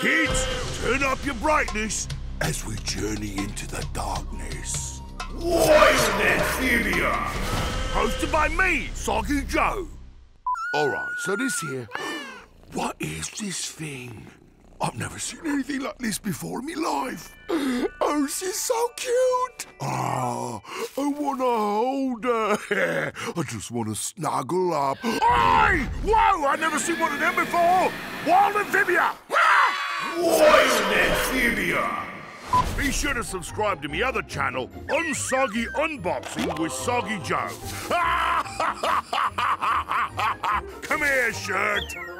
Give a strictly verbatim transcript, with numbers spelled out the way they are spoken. Kids, turn up your brightness as we journey into the darkness. Wild Amphibia! Hosted by me, Soggy Joe. All right, so this here... What is this thing? I've never seen anything like this before in my life. Oh, she's so cute. Ah, I want to hold her. I just want to snuggle up. Aye! Whoa, I've never seen one of them before. Wild Amphibia. Wild Amphibia. Be sure to subscribe to my other channel, Unsoggy Unboxing with Soggy Joe. Come here, shirt.